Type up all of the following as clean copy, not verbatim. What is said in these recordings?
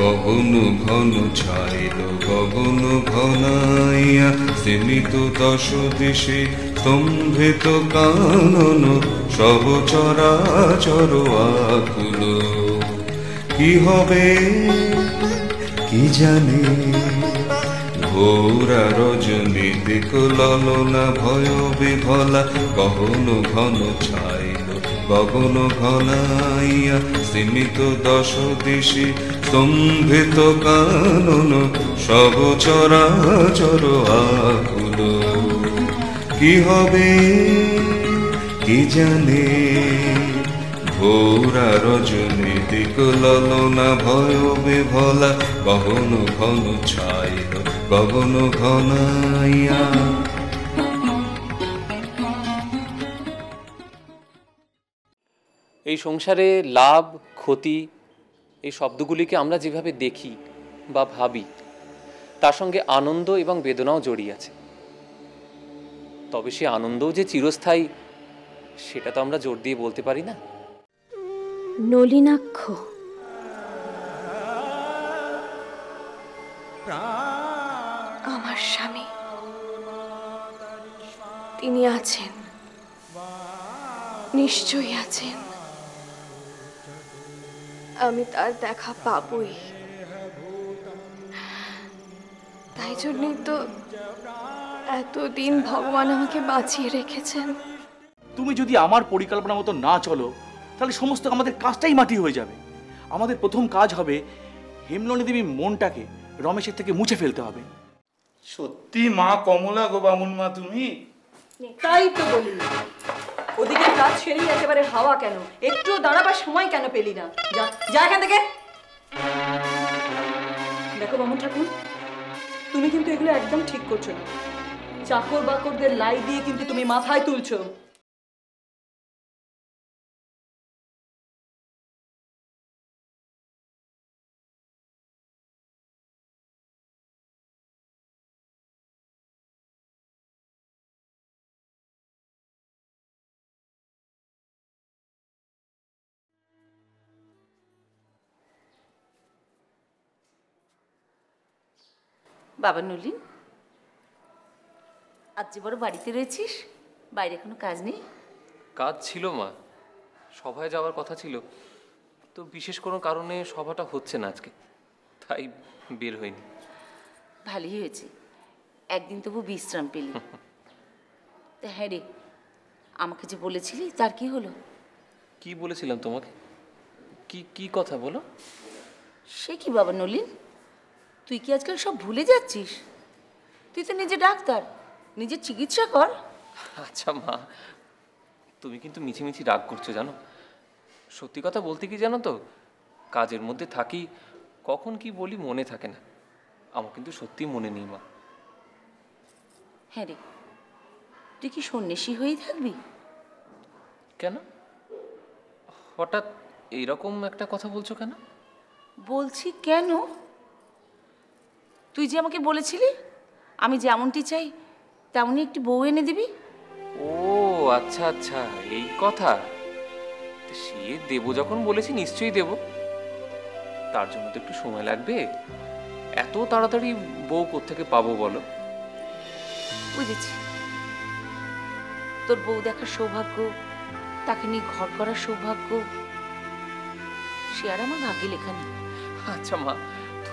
গগন ঘন ছাইল গগন ঘনাইয়া সীমিত দশ দিশে স্তম্ভিত কানন সব চরাচর আকুল। কি হবে কি জানে ঘোরা রজনী দিকলনা ভয় বিভলা গগন ঘন ছাইল গগন ঘনাইয়া সীমিত দশ দিশে স্তম্ভিত কানন সব চরাচর আকুল। কি হবে কি জানে ঘোরা রজনী দিকলনা ভয় বিভলা গগন ঘন ছাইল গগন ঘনাইয়া। এই সংসারে লাভ ক্ষতি এই শব্দগুলিকে আমরা যেভাবে দেখি বা ভাবি তার সঙ্গে আনন্দ এবং বেদনাও জড়িয়ে আছে। তবে সে আনন্দও যে চিরস্থায়ী সেটা তো আমরা জোর দিয়ে বলতে পারি না। নলিনাক্ষ আমার স্বামী, তিনি আছেন, নিশ্চয়ই আছেন, আমি তার দেখা পাবই। তাই জন্যই তো এতদিন ভগবান আমাকে বাঁচিয়ে রেখেছেন। তুমি যদি আমার পরিকল্পনা মতো না চলো তাহলে সমস্ত আমাদের কাজটাই মাটি হয়ে যাবে। আমাদের প্রথম কাজ হবে হেমনলিনী দেবীর মনটাকে রমেশের থেকে মুছে ফেলতে হবে। সত্যি মা কমলা গো বামুন মা তুমি, তাই তো বলি ওদিকে কাজ সেরে একেবারে হাওয়া কেন, একটু দাঁড়াবার সময় কেন পেলি না? যা এখান থেকে। দেখো বামুন ঠাকুর, তুমি কিন্তু এগুলো একদম ঠিক করছো না। চাকর বাকরদের লাই দিয়ে কিন্তু তুমি মাথায় তুলছো। বাবা নলিন, আজ যে বড় বাড়িতে রয়েছিস, বাইরে কোনো কাজ নেই? কাজ ছিল মা, সভায় যাওয়ার কথা ছিল, তো বিশেষ কোনো কারণে সভাটা হচ্ছে না আজকে, তাই বের হইনি। ভালোই হয়েছে, একদিন তবু বিশ্রাম পেলি। তা হ্যাঁ রে, আমাকে যে বলেছিলি তার কি হলো? কি বলেছিলাম তোমাকে? কি কি কথা বলো? সে কি বাবা নলিন, তুই কি আজকাল সব ভুলে যাচ্ছিস? তুই তো নিজে ডাক্তার, নিজের চিকিৎসা কর। আচ্ছা মা, তুমি কিন্তু মিছিমিছি রাগ করছো জানো। সত্যি কথা বলতে কি জানো তো, কাজের মধ্যে থাকি, কখন কি বলি মনে থাকে না। আমার কিন্তু সত্যি মনে নেই মা। হ্যাঁ রে, তুই কি সন্ন্যাসী হয়েই থাকবি? কেন হঠাৎ এইরকম একটা কথা বলছো? কেন বলছি কেন, তুই যে আমাকে বলেছিলি আমি যেমনটি চাই তেমনই একটি বউ এনে দিবি। ও আচ্ছা আচ্ছা, এই কথা। সে দেব যখন বলেছি নিশ্চয়ই দেব, তার জন্য তো একটু সময় লাগবে। এত তাড়াতাড়ি বউ কোত্থেকে পাবো বলো? বুঝেছি, তোর বউ দেখার সৌভাগ্য, তাকে নিয়ে ঘর করার সৌভাগ্য, সে আর আমার ভাগ্যে লেখা নেই। আচ্ছা মা,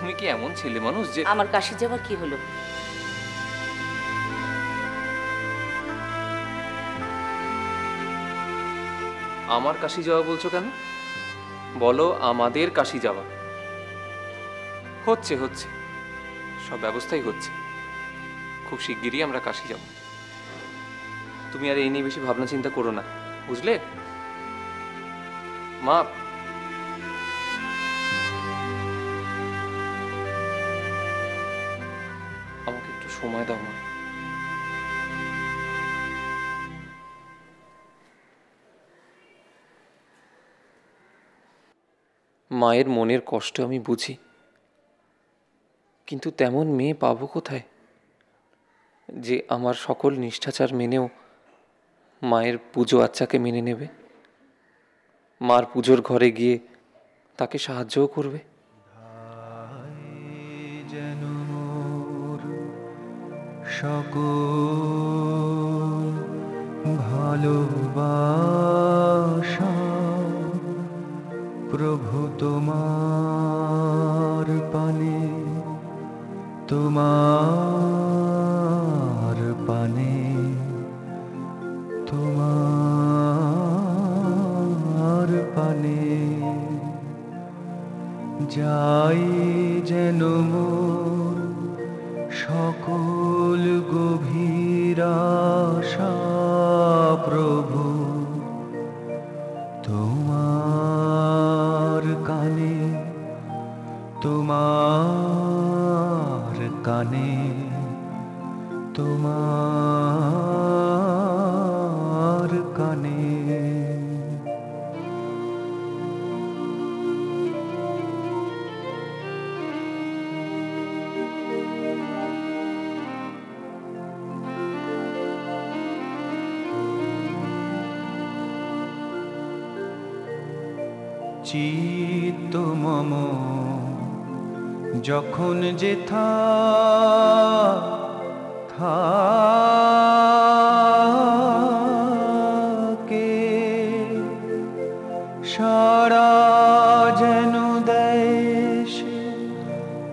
তুমি কি এমন ছেলে মানুষ যে আমার কাশি যাওয়ার কি হলো? আমার কাশি যাওয়া বলছো কেন? বলো আমাদের কাশি যাওয়া। হচ্ছে হচ্ছে, সব ব্যবস্থাই হচ্ছে, খুব শিগগিরই আমরা কাশি যাব। তুমি আর এই নিয়ে বেশি ভাবনা চিন্তা করো না, বুঝলে মা? সময় দাও মা। মায়ের মনের কষ্ট আমি বুঝি, কিন্তু তেমন মেয়ে পাবো কোথায় যে আমার সকল নিষ্ঠাচার মেনেও মায়ের পুজো আচ্ছাকে মেনে নেবে, মার পুজোর ঘরে গিয়ে তাকে সাহায্যও করবে। যেন মোর সকল ভালোবাসা প্রভু তোমার পানে, তোমার পানে, তোমার পানে যাই যেন মোর সকল গভীর আশা প্রভু তোমার কানে, তোমার কানে, তোমার কানে। চিত্ত মম যখন যেথা থাকে সারা যেন দেশ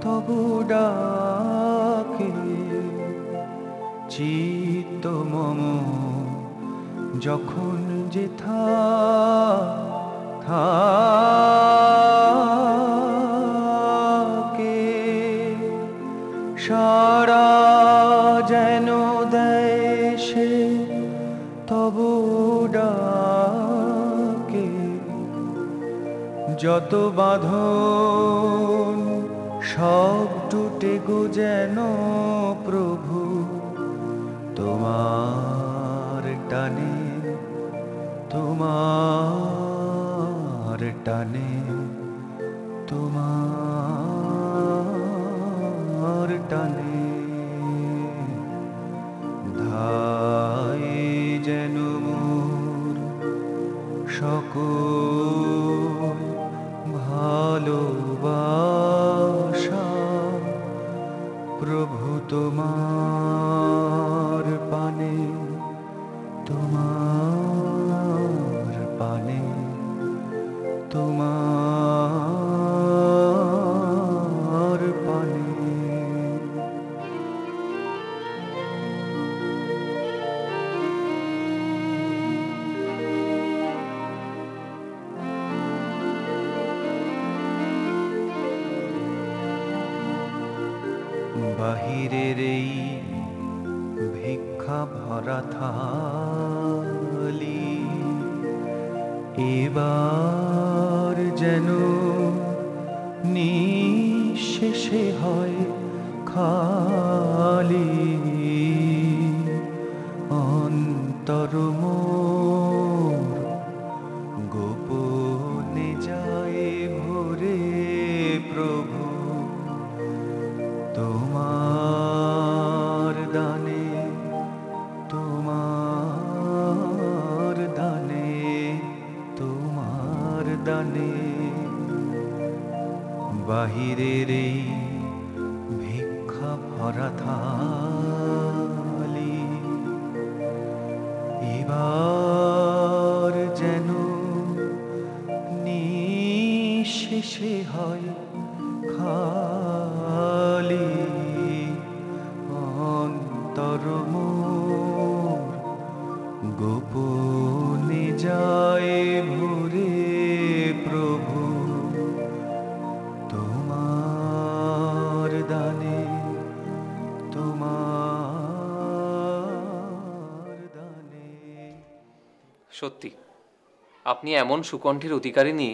তবু ডাকে, চিত্ত মম যখন যেথা থাকে সারা যেন দেশে তবু ডাকে, যত বাঁধন সব টুটে গো যেন প্রভু তোমার টানে, তোমার টানে, তোমার টানে ধাই যেন মোর সকল ভালোবাসা প্রভু তোমার পানে, তোমার পানে, তোমার পানে। বাহিরের এই ভিক্ষা ভরা থালি এবার যেন নিঃশেষে হয় খালি, অন্তর মোর গোপনে যায় ভরে প্রভু তোমার দানে, তোমার দানে, তোমার দানে। বাহিরের এই ভিক্ষা ভরা থালি এবার যেন নিঃশেষে হয় খালি, অন্তর মোর গোপনে যায় ভরে প্রভু তোমার দানে, তোমার দানে। সত্যি আপনি এমন সুকণ্ঠের অধিকারিণী,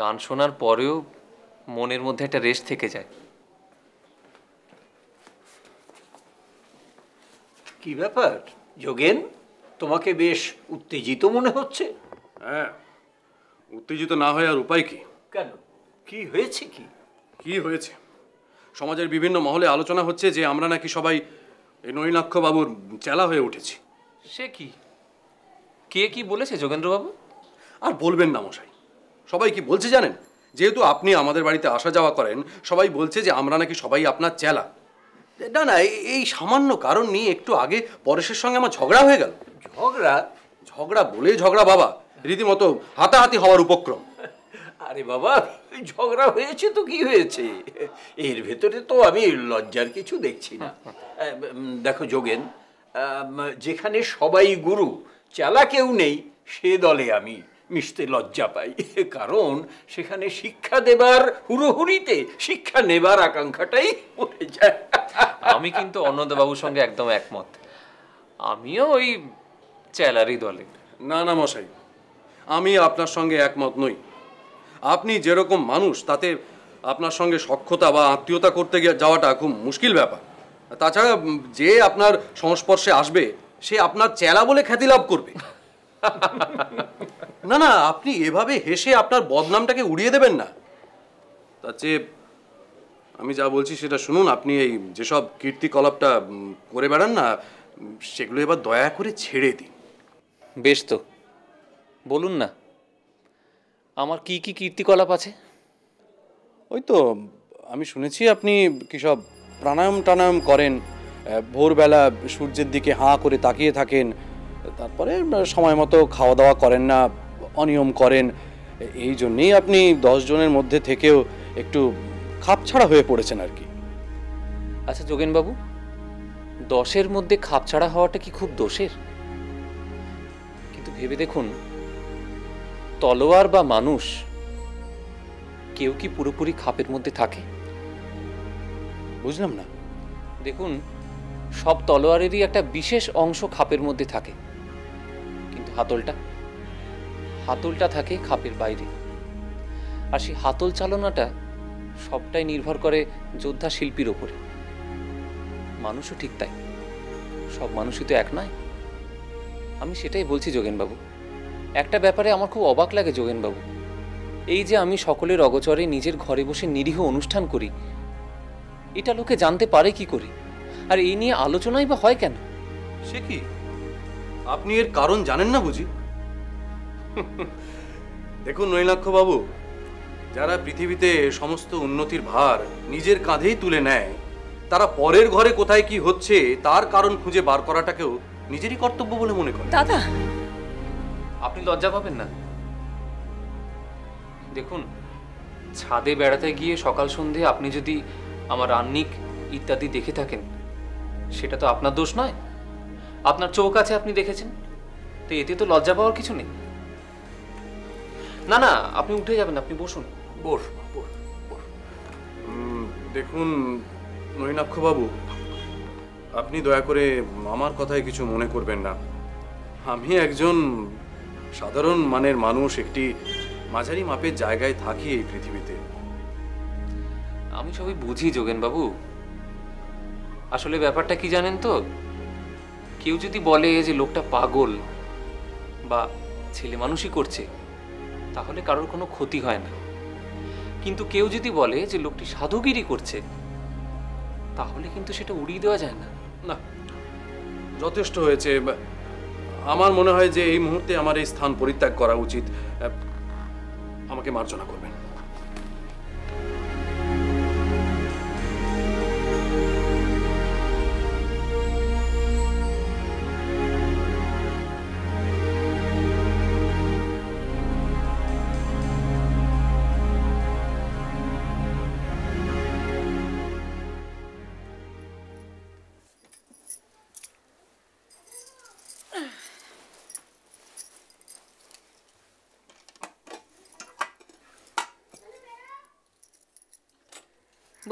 গান শোনার পরেও মনের মধ্যে একটা রেশ থেকে যায়। কি ব্যাপার যোগেন, তোমাকে বেশ উত্তেজিত মনে হচ্ছে? হ্যাঁ, উত্তেজিত না হয় আর উপায় কি? কেন, কি হয়েছে? কি হয়েছে? সমাজের বিভিন্ন মহলে আলোচনা হচ্ছে যে আমরা নাকি সবাই এই নলিনাক্ষ বাবুর চেলা হয়ে উঠেছি। সে কি? কে কি বলেছে যোগেন্দ্রবাবু? আর বলবেন না মশাই, সবাই কি বলছে জানেন? যেহেতু আপনি আমাদের বাড়িতে আসা যাওয়া করেন সবাই বলছে যে আমরা নাকি সবাই আপনার চেলা। না না, এই সামান্য কারণ নিয়ে একটু আগে পরেশের সঙ্গে আমার ঝগড়া হয়ে গেল। ঝগড়া? ঝগড়া বলে ঝগড়া বাবা, রীতিমতো হাতাহাতি হওয়ার উপক্রম। আরে বাবা, ঝগড়া হয়েছে তো কি হয়েছে, এর ভেতরে তো আমি লজ্জার কিছু দেখছি না। দেখো যোগেন, যেখানে সবাই গুরু চালা কেউ নেই সে দলে আমি মিশতে লজ্জা পাই, কারণ সেখানে শিক্ষা দেবার হুড়োহুড়িতে শিক্ষা নেবার আকাঙ্ক্ষাটাই মরে যায়। আমি কিন্তু অন্নদাবাবুর সঙ্গে একদম একমত, আমিও ওই চেলারই দলে। না না মশাই, আমি আপনার সঙ্গে একমত নই। আপনি যেরকম মানুষ তাতে আপনার সঙ্গে সখ্যতা বা আত্মীয়তা করতে যাওয়াটা খুব মুশকিল ব্যাপার। তাছাড়া যে আপনার সংস্পর্শে আসবে সে আপনার চেলা বলে খ্যাতি লাভ করবে। না না, আপনি এভাবে হেসে আপনার বদনামটাকে উড়িয়ে দেবেন না। তার চেয়ে আমি যা বলছি সেটা শুনুন। আপনি এই যেসব কীর্তিকলাপটা করে বেড়ান না, সেগুলো এবার দয়া করে ছেড়ে দিন। বেশ তো, বলুন না আমার কি কি কীর্তিকলাপ আছে। ওই তো আমি শুনেছি আপনি কি সব প্রাণায়াম টানায়াম করেন, ভোরবেলা সূর্যের দিকে হাঁ করে তাকিয়ে থাকেন, তারপরে সময় মতো খাওয়া দাওয়া করেন না, অনিয়ম করেন। এই জন্যেই আপনি ১০ জনের মধ্যে থেকেও একটু খাপছাড়া হয়ে পড়েছেন আর কি। আচ্ছা যোগেনবাবু, ১০-এর মধ্যে খাপছাড়া হওয়াটা কি খুব দোষের? কিন্তু ভেবে দেখুন, তলোয়ার বা মানুষ কেউ কি পুরোপুরি খাপের মধ্যে থাকে? বুঝলাম না। দেখুন, সব তলোয়ারেরই একটা বিশেষ অংশ খাপের মধ্যে থাকে, কিন্তু হাতলটা থাকে খাপের বাইরে। আর সেই হাতল চালনাটা সবটাই নির্ভর করে যোদ্ধা শিল্পীর ওপরে। মানুষও ঠিক তাই, সব মানুষই তো এক নয়। আমি সেটাই বলছি যোগেনবাবু। একটা ব্যাপারে আমার খুব অবাক লাগে যোগেনবাবু, এই যে আমি সকলের অগচরে নিজের ঘরে বসে নিরীহ অনুষ্ঠান করি, এটা লোকে জানতে পারে কি করে? আর এই নিয়ে আলোচনাই বা হয় কেন? সে কি, আপনি এর কারণ জানেন না বুঝি? দেখুন নৈলাক্ষ বাবু, যারা পৃথিবীতে সমস্ত উন্নতির ভার নিজের কাঁধেই তুলে নেয়, তারা পরের ঘরে কোথায় কি হচ্ছে তার কারণ খুঁজে বার করাটাকেও নিজেরই কর্তব্য বলে মনে করে। দাদা, আপনি লজ্জা পাবেন না। দেখুন, ছাদে বেড়াতে গিয়ে সকাল সন্ধে আপনি যদি আমার রান্নিক ইত্যাদি দেখে থাকেন, সেটা তো আপনার দোষ নয়। আপনার চোখ আছে, আপনি দেখেছেন, তো এতে তো লজ্জা পাওয়ার কিছু নেই। না না, আপনি উঠে যাবেন, আপনি বসুন। দেখুন নৈনাক্ষ বাবু, আপনি দয়া করে আমার কথায় কিছু মনে করবেন না। আমি একজন সাধারণ মানের মানুষ, একটি মাঝারি মাপের জায়গায় থাকি এই পৃথিবীতে। আমি সবই বুঝি যোগেনবাবু। আসলে ব্যাপারটা কি জানেন তো, কেউ যদি বলে যে লোকটা পাগল বা ছেলে মানুষই করছে, তাহলে কারোর কোনো ক্ষতি হয় না। কিন্তু কেউ যদি বলে যে লোকটি সাধুগিরি করছে, তাহলে কিন্তু সেটা উড়িয়ে দেওয়া যায় না। না, যথেষ্ট হয়েছে। আমার মনে হয় যে এই মুহূর্তে আমার এই স্থান পরিত্যাগ করা উচিত। আমাকে মার্জনা করবেন।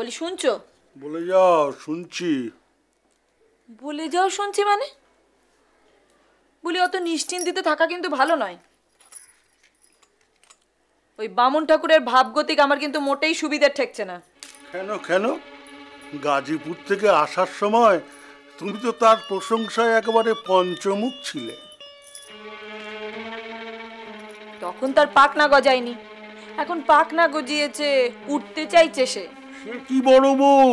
বলি, শুনছো? বলে যাও শুনছি। বলে যাও শুনছি মানে? বলি, অত নিশ্চিন্তিতে থাকা কিন্তু ভালো নয়। ওই বামন ঠাকুরের ভাবগতিক আমার কিন্তু মোটেই সুবিধা ঠেকছে না। কেন কেন? গাজীপুর থেকে আসার সময় তুমি তো তার প্রশংসায় একেবারে পঞ্চমুখ ছিলে। তখন তার পাক না গজায়নি, এখন পাক না গজিয়েছে, উঠতে চাইছে সে। কি বড় বউ,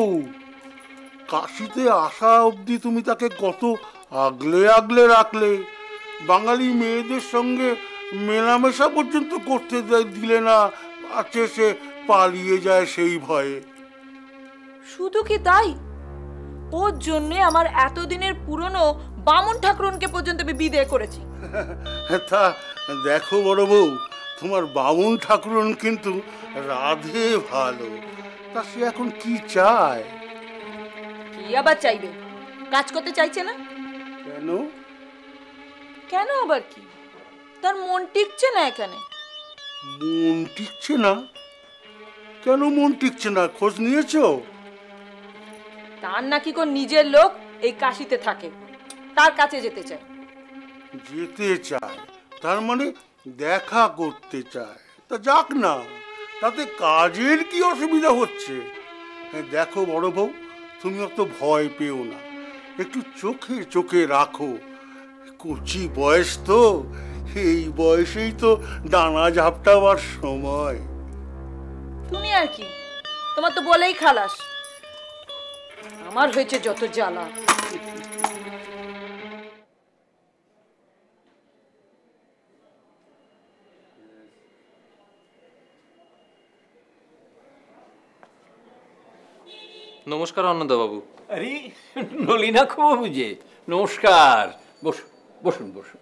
কাশিতে আসা অবধি তুমি তাকে কত আগলে আগলে রাখলে, বাঙালি মেয়েদের সঙ্গে মেলামেশা পর্যন্ত করতে দিলে না। अच्छे से पालिए जाए সেই ভয়ে। শুধু কি তাই? ওর জন্য আমার এতদিনের পুরনো বামন ঠাকুরনকে পর্যন্ত বিদায় করেছি। তা দেখো বড় বউ, তোমার বামন ঠাকুরন কিন্তু রাধে ভালো। তা সে এখন কি চায়? কি আবার চাইবে? কাজ করতে চাইছে না। কেন? কেন আবার কি? তার মন টিকছে না এখানে। মন টিকছে না? কেন মন টিকছে না খোঁজ নিয়েছো? তার নাকি কোন নিজের লোক এই কাশিতে থাকে, তার কাছে যেতে চায়। যেতে চায় তার মানে দেখা করতে চায়। তা যাক না, তাতে কাজের কি অসুবিধা হচ্ছে? দেখো বড় বউ, তুমি অত ভয় পেও না, একটু চোখে চোখে রাখো। কুচি বয়স তো, এই বয়সেই তো ডানা ঝাপটাবার সময়। তুমি আর কি, তোমার তো বলেই খালাস। আমার হয়েছে যত জ্বালা। নমস্কার অনন্ত বাবু। আরে নলিনাক্ষ বাবু যে, নমস্কার। বসুন বসুন বসুন।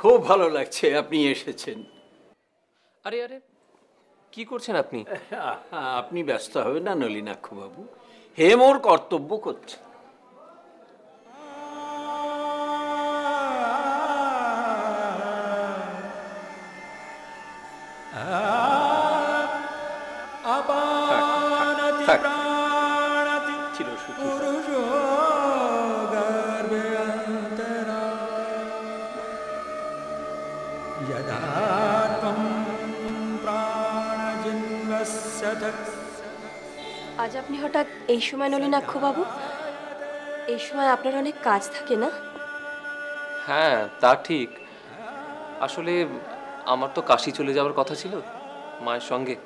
খুব ভালো লাগছে আপনি এসেছেন। আরে আরে কি করছেন আপনি? আপনি ব্যস্ত হবেন না নলিনাক্ষ বাবু, হেমোর কর্তব্য করছে। আজ আপনি হঠাৎ এই সময় নলিনাক্ষ বাবু? এই সময় আপনার অনেক কাজ থাকে না? হ্যাঁ তা ঠিক। আসলে আমার তো কাশি চলে যাওয়ার কথা ছিল মায়ের সঙ্গে,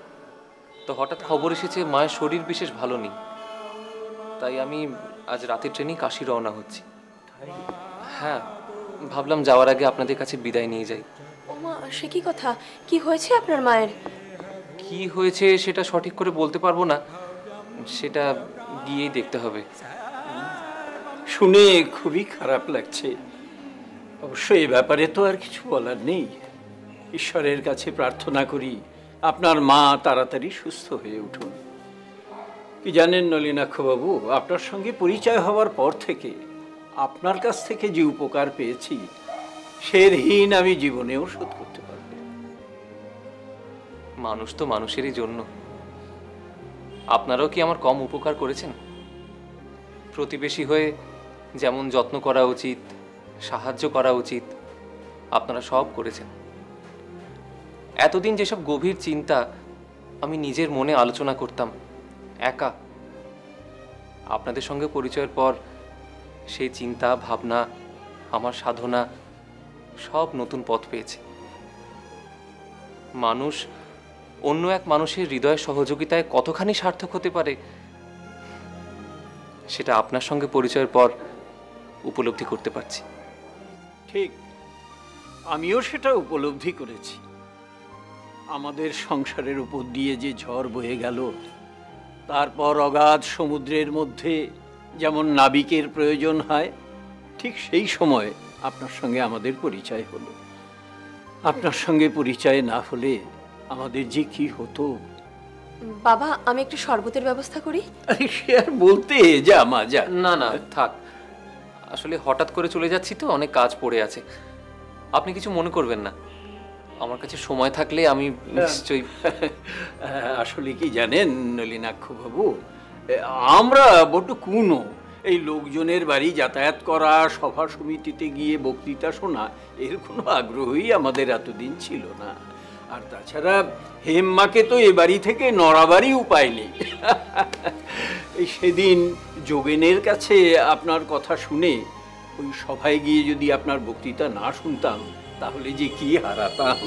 তো হঠাৎ খবর এসেছে মায়ের শরীর বিশেষ ভালো নেই, তাই আমি আজ রাতের ট্রেনেই কাশি রওনা হচ্ছি। হ্যাঁ ভাবলাম যাওয়ার আগে আপনাদের কাছে বিদায় নিয়ে যাই। ও মা, সে কি কথা? কি হয়েছে আপনার মায়ের? কি হয়েছে সেটা সঠিক করে বলতে পারবো না, সেটা গিয়েই দেখতে হবে। শুনে খুবই খারাপ লাগছে। অবশ্য এ ব্যাপারে তো আর কিছু বলার নেই। ঈশ্বরের কাছে প্রার্থনা করি আপনার মা তাড়াতাড়ি সুস্থ হয়ে উঠুন। কি জানেন নলিনাক্ষবাবু, আপনার সঙ্গে পরিচয় হওয়ার পর থেকে আপনার কাছ থেকে যে উপকার পেয়েছি সে ঋণ আমি জীবনেও শোধ করতে পারব। মানুষ তো মানুষেরই জন্য। আপনারাও কি আমার কম উপকার করেছেন? প্রতিবেশী হয়ে যেমন যত্ন করা উচিত, সাহায্য করা উচিত, আপনারা সব করেছেন। এতদিন যেসব গভীর চিন্তা আমি নিজের মনে আলোচনা করতাম একা, আপনাদের সঙ্গে পরিচয়ের পর সেই চিন্তা ভাবনা, আমার সাধনা সব নতুন পথ পেয়েছে। মানুষ অন্য এক মানুষের হৃদয়ের সহযোগিতায় কতখানি সার্থক হতে পারে সেটা আপনার সঙ্গে পরিচয়ের পর উপলব্ধি করতে পারছি। ঠিক, আমিও সেটা উপলব্ধি করেছি। আমাদের সংসারের উপর দিয়ে যে ঝড় বয়ে গেল, তারপর অগাধ সমুদ্রের মধ্যে যেমন নাবিকের প্রয়োজন হয়, ঠিক সেই সময় আপনার সঙ্গে আমাদের পরিচয় হলো। আপনার সঙ্গে পরিচয় না হলে আমাদের যে কি হতো। বাবা, আমি একটু শরবতের ব্যবস্থা করি। আরে আর বলতে যা মা যা। না না থাক, আসলে হঠাৎ করে চলে যাচ্ছি তো, অনেক কাজ পড়ে আছে। আপনি কিছু মনে করবেন না, আমার কাছে সময় থাকলে আমি নিশ্চয়ই। আসলে কি জানেন নলিনাক্ষ বাবু, আমরা বড্ড কুনো। এই লোকজনের বাড়ি যাতায়াত করা, সভা সমিতিতে গিয়ে বক্তৃতা শোনা, এর কোনো আগ্রহই আমাদের এতদিন ছিল না। আর তাছাড়া হেমমাকে তো এ বাড়ি থেকে নড়াবারই উপায় নেই। সেদিন যোগেনের কাছে আপনার কথা শুনে ওই সভায় গিয়ে যদি আপনার বক্তৃতা না শুনতাম তাহলে যে কি হারাতাম।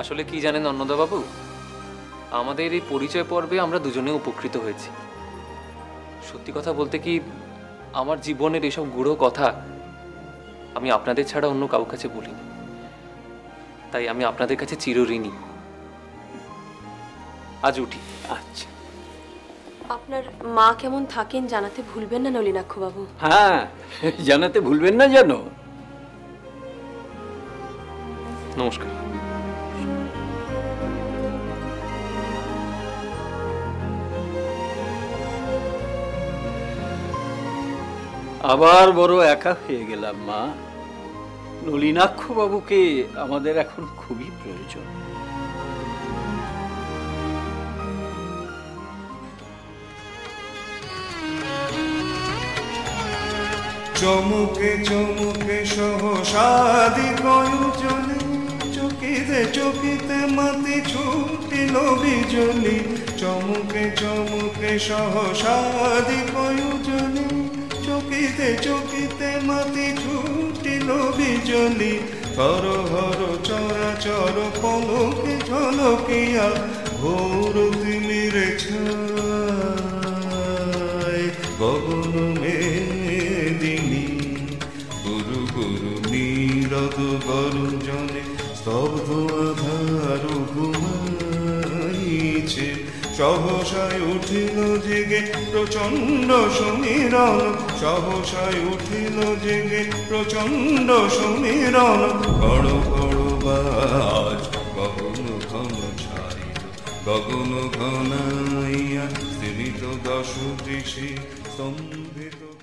আসলে কি জানেন অন্নদাবাবু, আমাদের এই পরিচয় পর্বে আমরা দুজনে উপকৃত হয়েছি। সত্যি কথা বলতে কি, আমার জীবনের এসব গুড়ো কথা আমি আপনাদের ছাড়া অন্য কারো কাছে বলিনি। তাই আমি আপনাদের কাছে চিরঋণী। আজ উঠি। আচ্ছা। আপনার মা কেমন থাকেন জানাতে ভুলবেন না নলিনাক্ষ বাবু। হ্যাঁ, জানাতে ভুলবেন না জানো। নমস্কার। আবার বড় একা হয়ে গেলাম মা। নলিনাক্ষ বাবুকে আমাদের এখন খুবই প্রয়োজন। চমুকে চমুকে সহসাদি কয়জনে চকিতে চকিতে মাতি ছুটিল বিজলি। চমুকে চমুকে সহসাদি কয়জনে চকিতে চকিতে মাতি ছুটিল বিজলি। হর হর চরাচর পলকে ঝলকিয়া ভোর তিমির ছায়। গগন মেদিনী গুরু গুরু নীরদ গরুজনে স্তব্ধ আধার ঘুমাইছে। সহসায় উঠিল জেগে প্রচণ্ড সমীরণ। সহসায় উঠিল জেগে প্রচণ্ড সমীরণ। বড় বড় বাজ গগন ঘন ছাইল গগন ঘনাইয়া স্তিমিত দশ দিশি স্তম্ভিত।